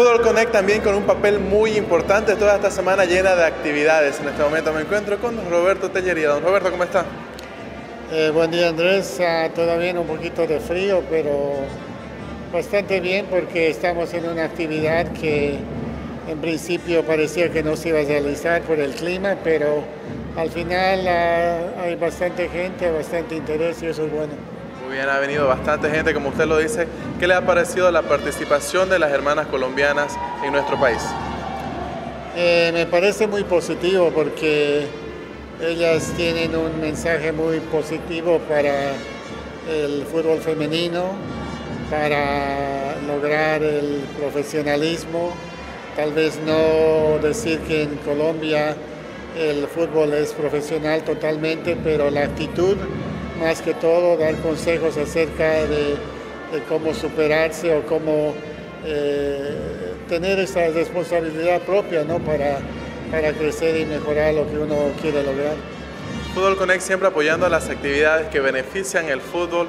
FutbolConnect también con un papel muy importante toda esta semana llena de actividades. En este momento me encuentro con Roberto Tellería. Don Roberto, ¿cómo está? Buen día, Andrés. Todavía un poquito de frío, pero bastante bien porque estamos en una actividad que en principio parecía que no se iba a realizar por el clima, pero al final hay bastante gente, bastante interés y eso es bueno. Muy bien, ha venido bastante gente, como usted lo dice. ¿Qué le ha parecido la participación de las hermanas colombianas en nuestro país? Me parece muy positivo porque ellas tienen un mensaje muy positivo para el fútbol femenino, para lograr el profesionalismo. Tal vez no decir que en Colombia el fútbol es profesional totalmente, pero la actitud, más que todo, dar consejos acerca de cómo superarse o cómo tener esa responsabilidad propia, ¿no? para crecer y mejorar lo que uno quiere lograr. FutbolConnect siempre apoyando a las actividades que benefician el fútbol,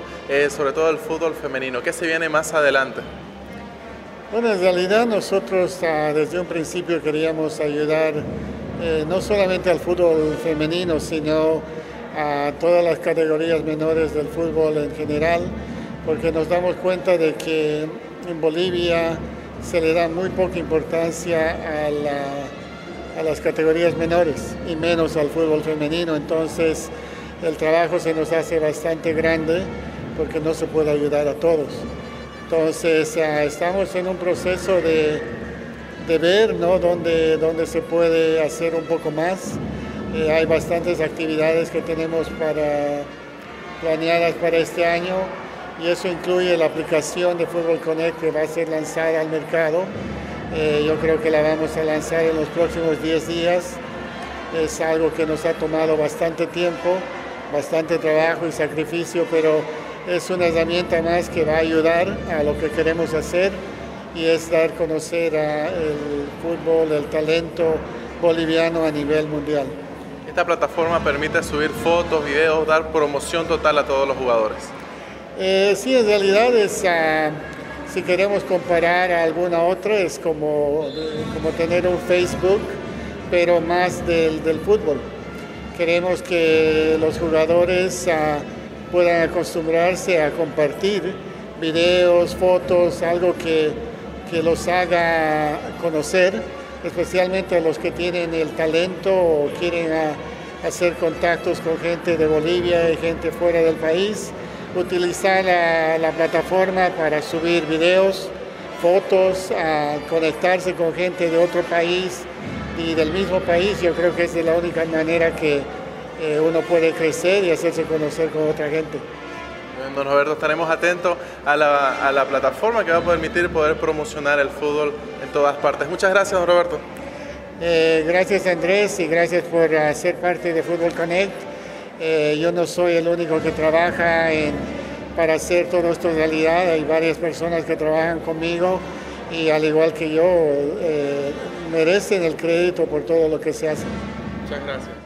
sobre todo el fútbol femenino. ¿Qué se viene más adelante? Bueno, en realidad nosotros desde un principio queríamos ayudar no solamente al fútbol femenino, sino a todas las categorías menores del fútbol en general, porque nos damos cuenta de que en Bolivia se le da muy poca importancia a las categorías menores y menos al fútbol femenino. Entonces el trabajo se nos hace bastante grande porque no se puede ayudar a todos. Entonces estamos en un proceso de ver, ¿no? dónde se puede hacer un poco más. Hay bastantes actividades que tenemos planeadas para este año y eso incluye la aplicación de FutbolConnect que va a ser lanzada al mercado. Yo creo que la vamos a lanzar en los próximos 10 días. Es algo que nos ha tomado bastante tiempo, bastante trabajo y sacrificio, pero es una herramienta más que va a ayudar a lo que queremos hacer y es dar a conocer el fútbol, el talento boliviano a nivel mundial. Esta plataforma permite subir fotos, videos, dar promoción total a todos los jugadores. Sí, en realidad es, si queremos comparar a alguna otra, es como tener un Facebook, pero más del fútbol. Queremos que los jugadores puedan acostumbrarse a compartir videos, fotos, algo que los haga conocer, especialmente a los que tienen el talento o quieren hacer contactos con gente de Bolivia y gente fuera del país. Utilizar la plataforma para subir videos, fotos, a conectarse con gente de otro país y del mismo país. Yo creo que es de la única manera que uno puede crecer y hacerse conocer con otra gente. Bien, don Roberto, estaremos atentos a la plataforma que va a permitir poder promocionar el fútbol en todas partes. Muchas gracias, don Roberto. Gracias, Andrés, y gracias por ser parte de FutbolConnect. Yo no soy el único que trabaja para hacer todo esto realidad. Hay varias personas que trabajan conmigo y al igual que yo merecen el crédito por todo lo que se hace. Muchas gracias.